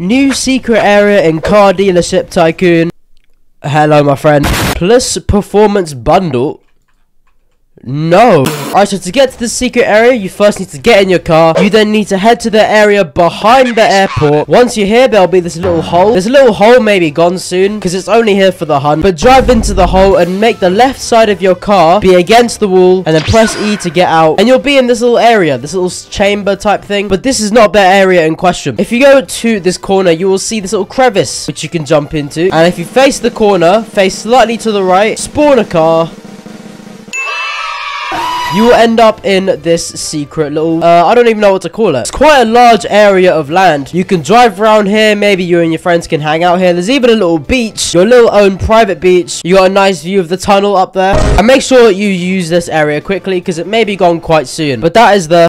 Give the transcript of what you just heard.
New secret area in Car Dealership Tycoon. Hello my friend. Plus performance bundle. No. Alright, so to get to the secret area, you first need to get in your car. You then need to head to the area behind the airport. Once you're here, there'll be this little hole. This little hole may be gone soon, because it's only here for the hunt. But drive into the hole and make the left side of your car be against the wall. And then press E to get out. And you'll be in this little area, this little chamber type thing. But this is not the area in question. If you go to this corner, you will see this little crevice, which you can jump into. And if you face the corner, face slightly to the right, spawn a car. You will end up in this secret little, I don't even know what to call it. It's quite a large area of land. You can drive around here. Maybe you and your friends can hang out here. There's even a little beach, your little own private beach. You got a nice view of the tunnel up there. And make sure you use this area quickly because it may be gone quite soon. But that is the